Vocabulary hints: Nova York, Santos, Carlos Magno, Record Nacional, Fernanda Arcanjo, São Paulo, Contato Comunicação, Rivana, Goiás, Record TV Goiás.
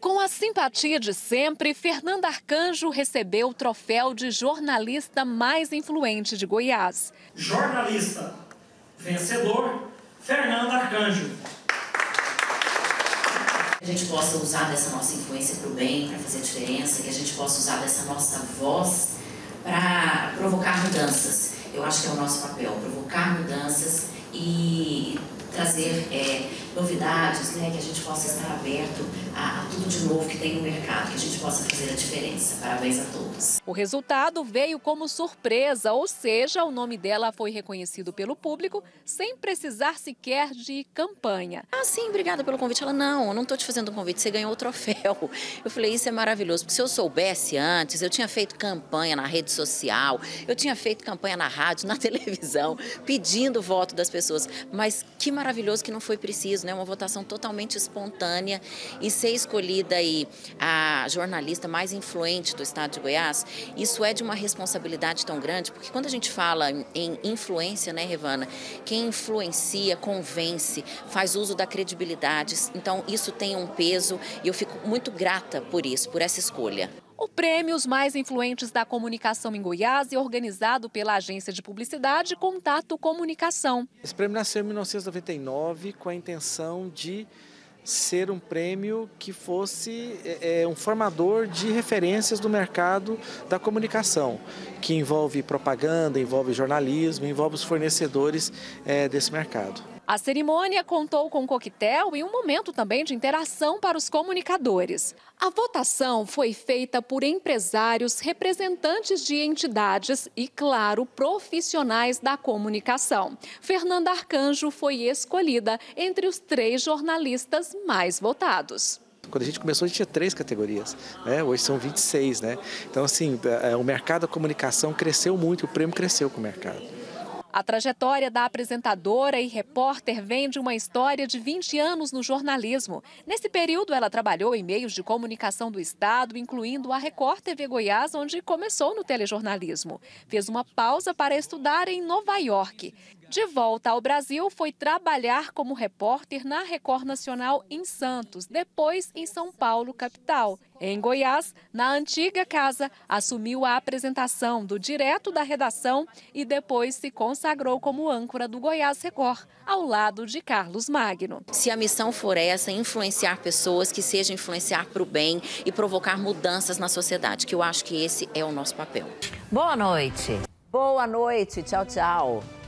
Com a simpatia de sempre, Fernanda Arcanjo recebeu o troféu de jornalista mais influente de Goiás. Jornalista vencedor, Fernanda Arcanjo. Que a gente possa usar dessa nossa influência para o bem, para fazer diferença, que a gente possa usar dessa nossa voz para provocar mudanças. Eu acho que é o nosso papel, provocar mudanças e trazer novidades, né, que a gente possa estar aberto a tudo de novo que tem no mercado, que a gente possa fazer a diferença. Parabéns a todos. O resultado veio como surpresa, ou seja, o nome dela foi reconhecido pelo público sem precisar sequer de campanha. Ah, sim, obrigada pelo convite. Ela, não, eu não estou te fazendo um convite, você ganhou o troféu. Eu falei, isso é maravilhoso, porque se eu soubesse antes, eu tinha feito campanha na rede social, eu tinha feito campanha na rádio, na televisão, pedindo o voto das pessoas, mas que maravilhoso que não foi preciso, né? Uma votação totalmente espontânea e ser escolhida aí a jornalista mais influente do estado de Goiás, isso é de uma responsabilidade tão grande, porque quando a gente fala em influência, né, Rivana, quem influencia, convence, faz uso da credibilidade, então isso tem um peso e eu fico muito grata por isso, por essa escolha. O prêmio Os Mais Influentes da Comunicação em Goiás é organizado pela agência de publicidade Contato Comunicação. Esse prêmio nasceu em 1999 com a intenção de ser um prêmio que fosse um formador de referências do mercado da comunicação, que envolve propaganda, envolve jornalismo, envolve os fornecedores desse mercado. A cerimônia contou com coquetel e um momento também de interação para os comunicadores. A votação foi feita por empresários, representantes de entidades e, claro, profissionais da comunicação. Fernanda Arcanjo foi escolhida entre os 3 jornalistas mais votados. Quando a gente começou, a gente tinha 3 categorias, né? Hoje são 26, né? Então, assim, o mercado da comunicação cresceu muito, o prêmio cresceu com o mercado. A trajetória da apresentadora e repórter vem de uma história de 20 anos no jornalismo. Nesse período, ela trabalhou em meios de comunicação do estado, incluindo a Record TV Goiás, onde começou no telejornalismo. Fez uma pausa para estudar em Nova York. De volta ao Brasil, foi trabalhar como repórter na Record Nacional em Santos, depois em São Paulo, capital. Em Goiás, na antiga casa, assumiu a apresentação do Direto da Redação e depois se consagrou como âncora do Goiás Record, ao lado de Carlos Magno. Se a missão for essa, influenciar pessoas, que seja influenciar para o bem e provocar mudanças na sociedade, que eu acho que esse é o nosso papel. Boa noite. Boa noite. Tchau, tchau.